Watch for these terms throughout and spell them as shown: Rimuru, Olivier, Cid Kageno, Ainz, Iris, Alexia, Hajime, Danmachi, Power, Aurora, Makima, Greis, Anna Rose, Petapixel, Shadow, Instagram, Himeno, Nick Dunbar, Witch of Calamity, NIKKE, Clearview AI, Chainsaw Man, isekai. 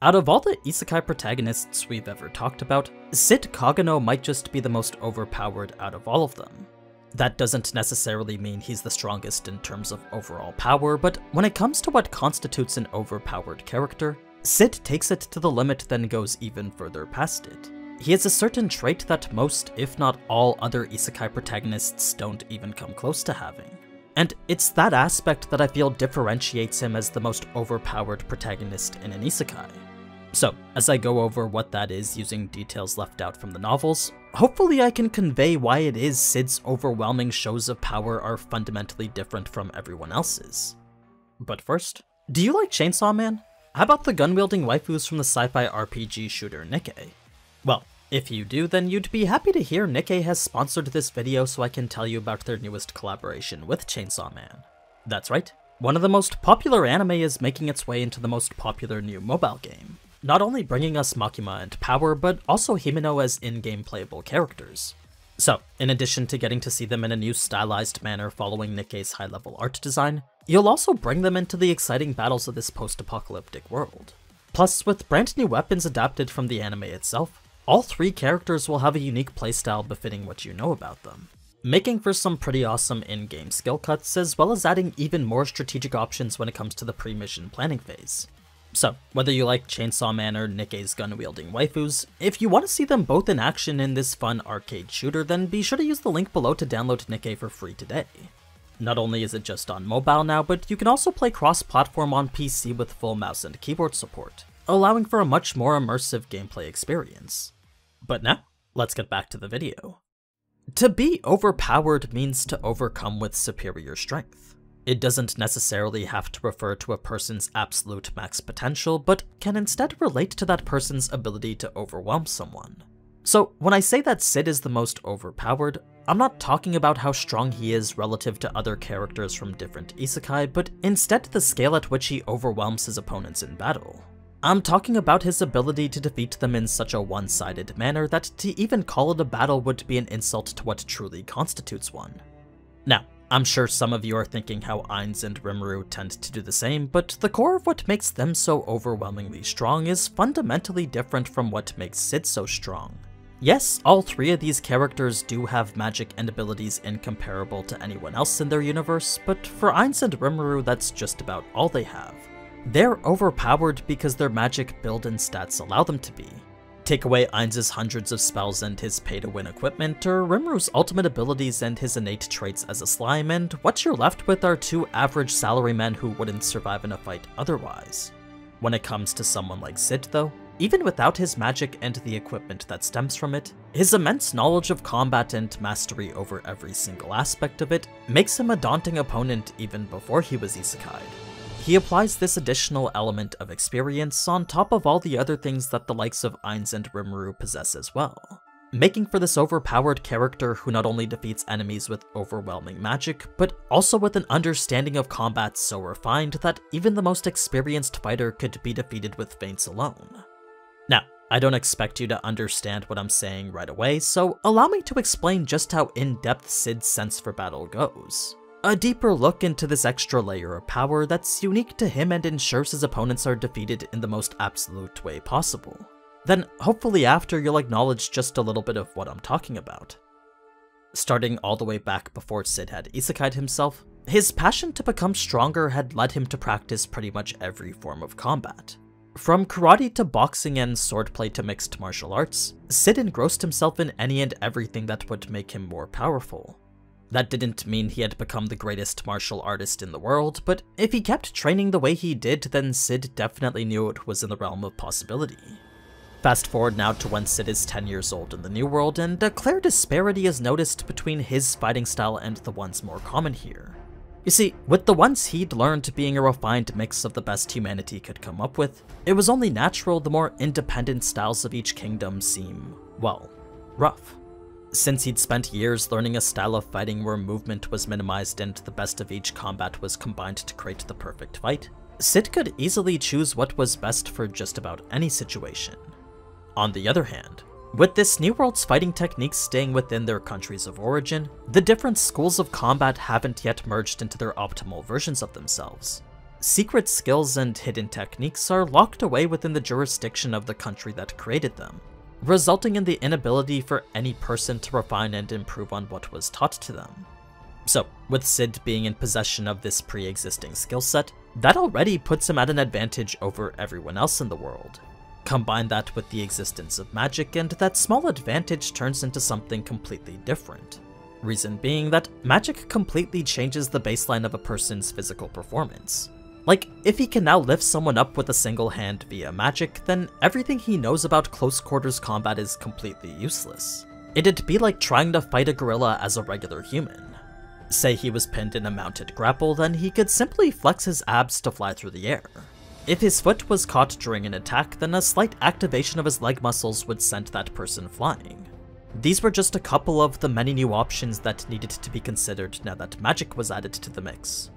Out of all the isekai protagonists we've ever talked about, Cid Kageno might just be the most overpowered out of all of them. That doesn't necessarily mean he's the strongest in terms of overall power, but when it comes to what constitutes an overpowered character, Cid takes it to the limit, then goes even further past it. He has a certain trait that most, if not all, other isekai protagonists don't even come close to having. And it's that aspect that I feel differentiates him as the most overpowered protagonist in an isekai. So, as I go over what that is using details left out from the novels, hopefully I can convey why it is Cid's overwhelming shows of power are fundamentally different from everyone else's. But first, do you like Chainsaw Man? How about the gun-wielding waifus from the sci-fi RPG shooter NIKKE? Well, if you do, then you'd be happy to hear NIKKE has sponsored this video so I can tell you about their newest collaboration with Chainsaw Man. That's right, one of the most popular anime is making its way into the most popular new mobile game, not only bringing us Makima and Power, but also Himeno as in-game playable characters. So, in addition to getting to see them in a new stylized manner following NIKKE's high-level art design, you'll also bring them into the exciting battles of this post-apocalyptic world. Plus, with brand new weapons adapted from the anime itself, all three characters will have a unique playstyle befitting what you know about them, making for some pretty awesome in-game skill cuts, as well as adding even more strategic options when it comes to the pre-mission planning phase. So, whether you like Chainsaw Man or NIKKE's gun-wielding waifus, if you want to see them both in action in this fun arcade shooter, then be sure to use the link below to download NIKKE for free today. Not only is it just on mobile now, but you can also play cross-platform on PC with full mouse and keyboard support, allowing for a much more immersive gameplay experience. But now, let's get back to the video. To be overpowered means to overcome with superior strength. It doesn't necessarily have to refer to a person's absolute max potential, but can instead relate to that person's ability to overwhelm someone. So when I say that Cid is the most overpowered, I'm not talking about how strong he is relative to other characters from different isekai, but instead the scale at which he overwhelms his opponents in battle. I'm talking about his ability to defeat them in such a one-sided manner that to even call it a battle would be an insult to what truly constitutes one. Now, I'm sure some of you are thinking how Ainz and Rimuru tend to do the same, but the core of what makes them so overwhelmingly strong is fundamentally different from what makes Cid so strong. Yes, all three of these characters do have magic and abilities incomparable to anyone else in their universe, but for Ainz and Rimuru that's just about all they have. They're overpowered because their magic build and stats allow them to be. Take away Ainz's hundreds of spells and his pay-to-win equipment, or Rimuru's ultimate abilities and his innate traits as a slime, and what you're left with are two average salarymen who wouldn't survive in a fight otherwise. When it comes to someone like Cid, though, even without his magic and the equipment that stems from it, his immense knowledge of combat and mastery over every single aspect of it makes him a daunting opponent even before he was isekai'd. He applies this additional element of experience on top of all the other things that the likes of Ainz and Rimuru possess as well, making for this overpowered character who not only defeats enemies with overwhelming magic, but also with an understanding of combat so refined that even the most experienced fighter could be defeated with feints alone. Now, I don't expect you to understand what I'm saying right away, so allow me to explain just how in-depth Cid's sense for battle goes. A deeper look into this extra layer of power that's unique to him and ensures his opponents are defeated in the most absolute way possible. Then hopefully after you'll acknowledge just a little bit of what I'm talking about. Starting all the way back before Cid had isekai'd himself, his passion to become stronger had led him to practice pretty much every form of combat. From karate to boxing and swordplay to mixed martial arts, Cid engrossed himself in any and everything that would make him more powerful. That didn't mean he had become the greatest martial artist in the world, but if he kept training the way he did, then Cid definitely knew it was in the realm of possibility. Fast forward now to when Cid is 10 years old in the New World, and a clear disparity is noticed between his fighting style and the ones more common here. You see, with the ones he'd learned being a refined mix of the best humanity could come up with, it was only natural the more independent styles of each kingdom seem, well, rough. Since he'd spent years learning a style of fighting where movement was minimized and the best of each combat was combined to create the perfect fight, Cid could easily choose what was best for just about any situation. On the other hand, with this New World's fighting techniques staying within their countries of origin, the different schools of combat haven't yet merged into their optimal versions of themselves. Secret skills and hidden techniques are locked away within the jurisdiction of the country that created them, resulting in the inability for any person to refine and improve on what was taught to them. So, with Cid being in possession of this pre-existing skill set, that already puts him at an advantage over everyone else in the world. Combine that with the existence of magic, and that small advantage turns into something completely different. Reason being that magic completely changes the baseline of a person's physical performance. Like, if he can now lift someone up with a single hand via magic, then everything he knows about close quarters combat is completely useless. It'd be like trying to fight a gorilla as a regular human. Say he was pinned in a mounted grapple, then he could simply flex his abs to fly through the air. If his foot was caught during an attack, then a slight activation of his leg muscles would send that person flying. These were just a couple of the many new options that needed to be considered now that magic was added to the mix.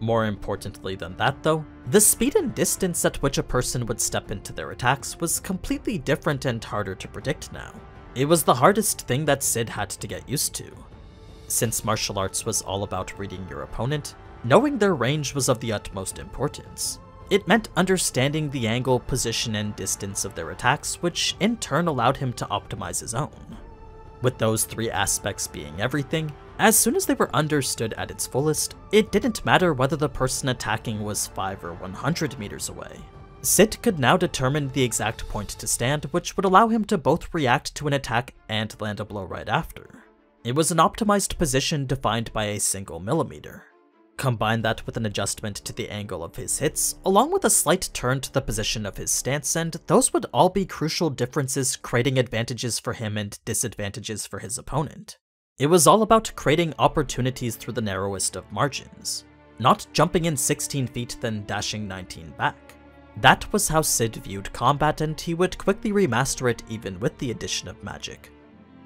More importantly than that though, the speed and distance at which a person would step into their attacks was completely different and harder to predict now. It was the hardest thing that Cid had to get used to. Since martial arts was all about reading your opponent, knowing their range was of the utmost importance. It meant understanding the angle, position, and distance of their attacks, which in turn allowed him to optimize his own. With those three aspects being everything, as soon as they were understood at its fullest, it didn't matter whether the person attacking was 5 or 100 meters away. Cid could now determine the exact point to stand, which would allow him to both react to an attack and land a blow right after. It was an optimized position defined by a single millimeter. Combine that with an adjustment to the angle of his hits, along with a slight turn to the position of his stance, and those would all be crucial differences, creating advantages for him and disadvantages for his opponent. It was all about creating opportunities through the narrowest of margins, not jumping in 16 feet then dashing 19 back. That was how Cid viewed combat, and he would quickly remaster it even with the addition of magic.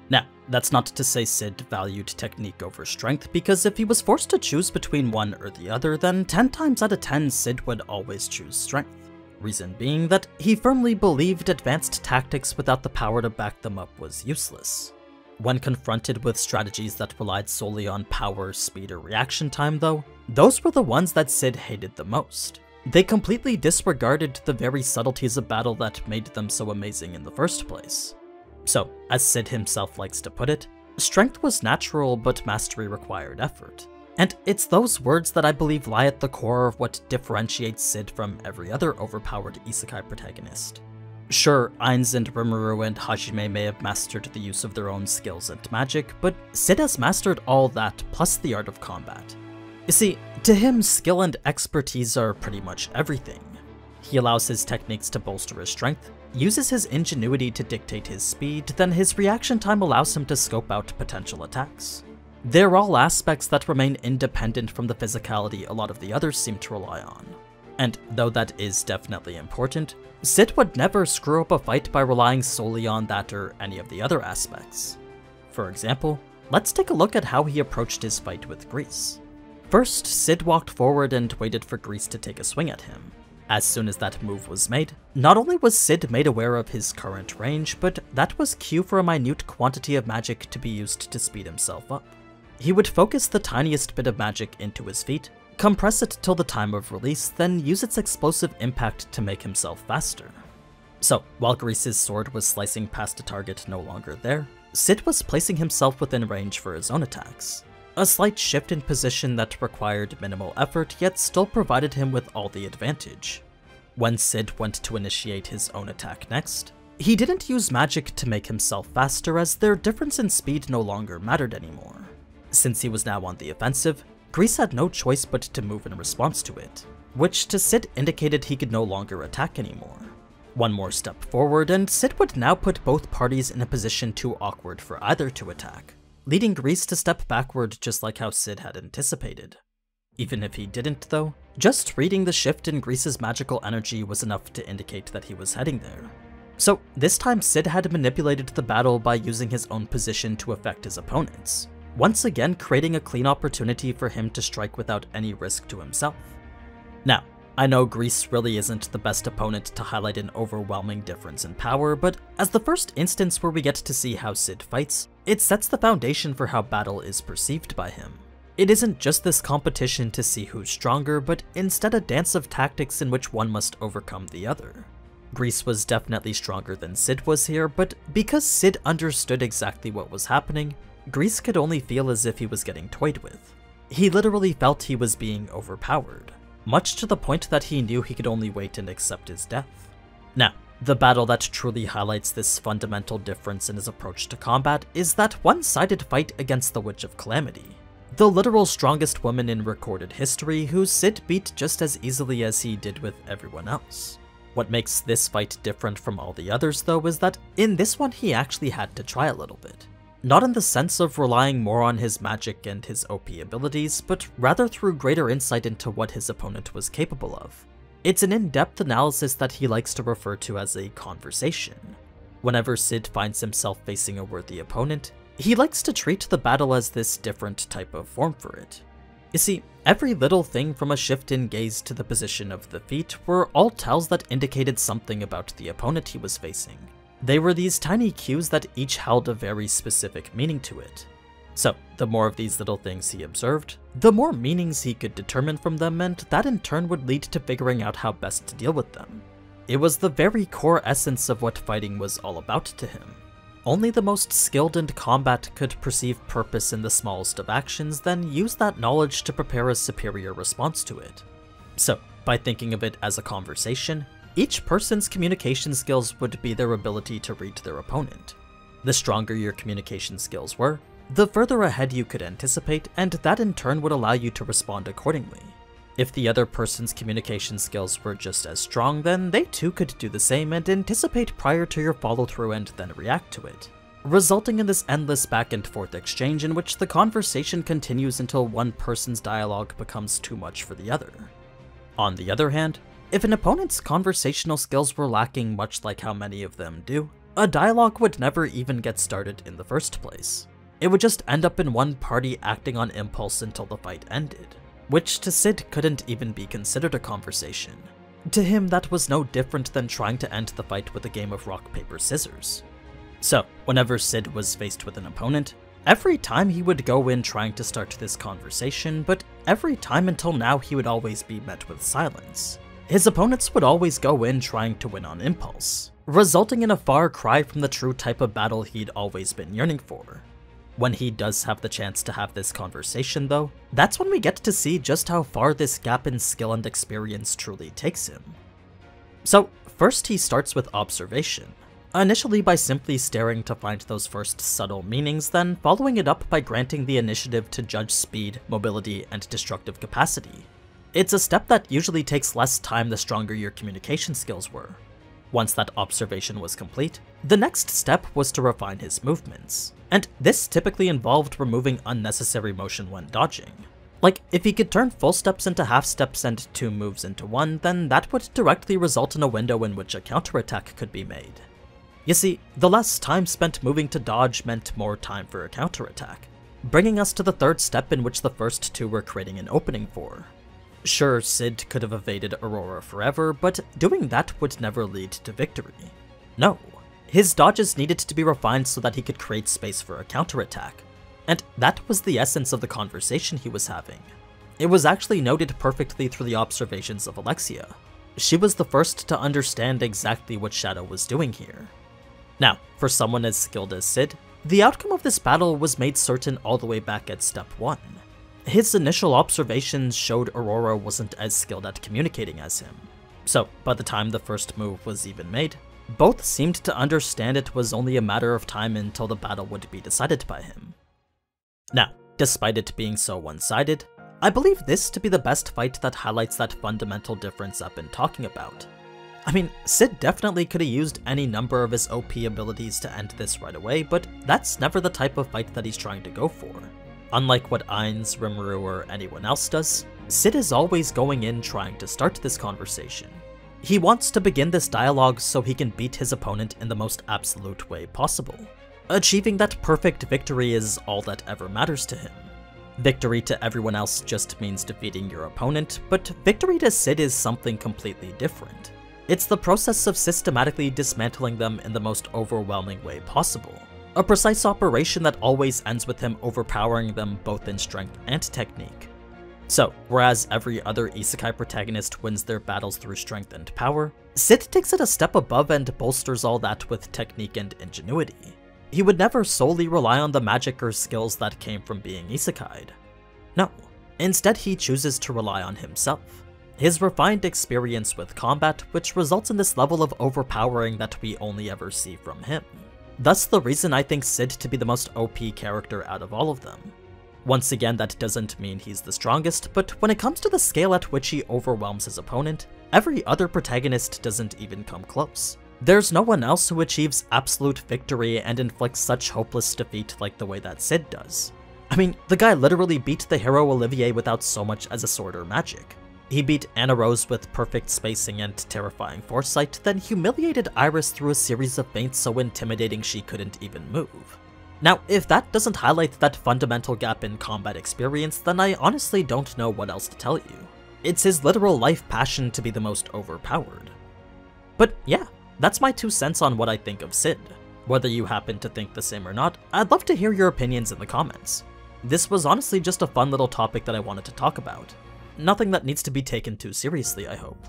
Now, that's not to say Cid valued technique over strength, because if he was forced to choose between one or the other, then 10 times out of 10 Cid would always choose strength. Reason being that he firmly believed advanced tactics without the power to back them up was useless. When confronted with strategies that relied solely on power, speed, or reaction time though, those were the ones that Cid hated the most. They completely disregarded the very subtleties of battle that made them so amazing in the first place. So, as Cid himself likes to put it, strength was natural, but mastery required effort. And it's those words that I believe lie at the core of what differentiates Cid from every other overpowered isekai protagonist. Sure, Ainz and Rimuru and Hajime may have mastered the use of their own skills and magic, but Cid has mastered all that plus the art of combat. You see, to him, skill and expertise are pretty much everything. He allows his techniques to bolster his strength, uses his ingenuity to dictate his speed, then his reaction time allows him to scope out potential attacks. They're all aspects that remain independent from the physicality a lot of the others seem to rely on. And though that is definitely important, Cid would never screw up a fight by relying solely on that or any of the other aspects. For example, let's take a look at how he approached his fight with Greis. First, Cid walked forward and waited for Greis to take a swing at him. As soon as that move was made, not only was Cid made aware of his current range, but that was cue for a minute quantity of magic to be used to speed himself up. He would focus the tiniest bit of magic into his feet, compress it till the time of release, then use its explosive impact to make himself faster. So, while Greis' sword was slicing past a target no longer there, Cid was placing himself within range for his own attacks. A slight shift in position that required minimal effort, yet still provided him with all the advantage. When Cid went to initiate his own attack next, he didn't use magic to make himself faster, as their difference in speed no longer mattered anymore. Since he was now on the offensive, Greis had no choice but to move in response to it, which to Cid indicated he could no longer attack anymore. One more step forward, and Cid would now put both parties in a position too awkward for either to attack, leading Greis to step backward just like how Cid had anticipated. Even if he didn't though, just reading the shift in Greis' magical energy was enough to indicate that he was heading there. So this time Cid had manipulated the battle by using his own position to affect his opponents, once again creating a clean opportunity for him to strike without any risk to himself. Now, I know Greis really isn't the best opponent to highlight an overwhelming difference in power, but as the first instance where we get to see how Cid fights, it sets the foundation for how battle is perceived by him. It isn't just this competition to see who's stronger, but instead a dance of tactics in which one must overcome the other. Greis was definitely stronger than Cid was here, but because Cid understood exactly what was happening, Greis could only feel as if he was getting toyed with. He literally felt he was being overpowered, much to the point that he knew he could only wait and accept his death. Now, the battle that truly highlights this fundamental difference in his approach to combat is that one-sided fight against the Witch of Calamity, the literal strongest woman in recorded history who Cid beat just as easily as he did with everyone else. What makes this fight different from all the others, though, is that in this one he actually had to try a little bit. Not in the sense of relying more on his magic and his OP abilities, but rather through greater insight into what his opponent was capable of. It's an in-depth analysis that he likes to refer to as a conversation. Whenever Cid finds himself facing a worthy opponent, he likes to treat the battle as this different type of form for it. You see, every little thing from a shift in gaze to the position of the feet were all tells that indicated something about the opponent he was facing. They were these tiny cues that each held a very specific meaning to it. So, the more of these little things he observed, the more meanings he could determine from them, and that in turn would lead to figuring out how best to deal with them. It was the very core essence of what fighting was all about to him. Only the most skilled in combat could perceive purpose in the smallest of actions, then use that knowledge to prepare a superior response to it. So, by thinking of it as a conversation, each person's communication skills would be their ability to read their opponent. The stronger your communication skills were, the further ahead you could anticipate, and that in turn would allow you to respond accordingly. If the other person's communication skills were just as strong, then they too could do the same and anticipate prior to your follow-through and then react to it, resulting in this endless back-and-forth exchange in which the conversation continues until one person's dialogue becomes too much for the other. On the other hand, if an opponent's conversational skills were lacking, much like how many of them do, a dialogue would never even get started in the first place. It would just end up in one party acting on impulse until the fight ended, which to Cid couldn't even be considered a conversation. To him, that was no different than trying to end the fight with a game of rock, paper, scissors. So, whenever Cid was faced with an opponent, every time he would go in trying to start this conversation, but every time until now he would always be met with silence. His opponents would always go in trying to win on impulse, resulting in a far cry from the true type of battle he'd always been yearning for. When he does have the chance to have this conversation, though, that's when we get to see just how far this gap in skill and experience truly takes him. So, first he starts with observation, initially by simply staring to find those first subtle meanings, then following it up by granting the initiative to judge speed, mobility, and destructive capacity. It's a step that usually takes less time the stronger your communication skills were. Once that observation was complete, the next step was to refine his movements, and this typically involved removing unnecessary motion when dodging. Like, if he could turn full steps into half steps and two moves into one, then that would directly result in a window in which a counterattack could be made. You see, the less time spent moving to dodge meant more time for a counterattack, bringing us to the third step in which the first two were creating an opening for. Sure, Cid could have evaded Aurora forever, but doing that would never lead to victory. No. His dodges needed to be refined so that he could create space for a counterattack. And that was the essence of the conversation he was having. It was actually noted perfectly through the observations of Alexia. She was the first to understand exactly what Shadow was doing here. Now, for someone as skilled as Cid, the outcome of this battle was made certain all the way back at step 1. His initial observations showed Aurora wasn't as skilled at communicating as him. So, by the time the first move was even made, both seemed to understand it was only a matter of time until the battle would be decided by him. Now, despite it being so one-sided, I believe this to be the best fight that highlights that fundamental difference I've been talking about. I mean, Cid definitely could have used any number of his OP abilities to end this right away, but that's never the type of fight that he's trying to go for. Unlike what Ainz, Rimuru, or anyone else does, Cid is always going in trying to start this conversation. He wants to begin this dialogue so he can beat his opponent in the most absolute way possible. Achieving that perfect victory is all that ever matters to him. Victory to everyone else just means defeating your opponent, but victory to Cid is something completely different. It's the process of systematically dismantling them in the most overwhelming way possible, A precise operation that always ends with him overpowering them both in strength and technique. So, whereas every other isekai protagonist wins their battles through strength and power, Cid takes it a step above and bolsters all that with technique and ingenuity. He would never solely rely on the magic or skills that came from being isekai'd. No, instead he chooses to rely on himself, his refined experience with combat, which results in this level of overpowering that we only ever see from him. Thus the reason I think Cid to be the most OP character out of all of them. Once again, that doesn't mean he's the strongest, but when it comes to the scale at which he overwhelms his opponent, every other protagonist doesn't even come close. There's no one else who achieves absolute victory and inflicts such hopeless defeat like the way that Cid does. I mean, the guy literally beat the hero Olivier without so much as a sword or magic. He beat Anna Rose with perfect spacing and terrifying foresight, then humiliated Iris through a series of feints so intimidating she couldn't even move. Now, if that doesn't highlight that fundamental gap in combat experience, then I honestly don't know what else to tell you. It's his literal life passion to be the most overpowered. But yeah, that's my 2 cents on what I think of Cid. Whether you happen to think the same or not, I'd love to hear your opinions in the comments. This was honestly just a fun little topic that I wanted to talk about. Nothing that needs to be taken too seriously, I hope.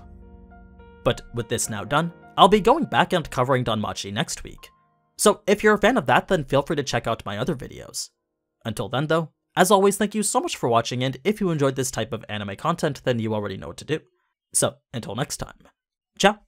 But with this now done, I'll be going back and covering Danmachi next week. So if you're a fan of that, then feel free to check out my other videos. Until then though, as always, thank you so much for watching, and if you enjoyed this type of anime content, then you already know what to do. So until next time, ciao!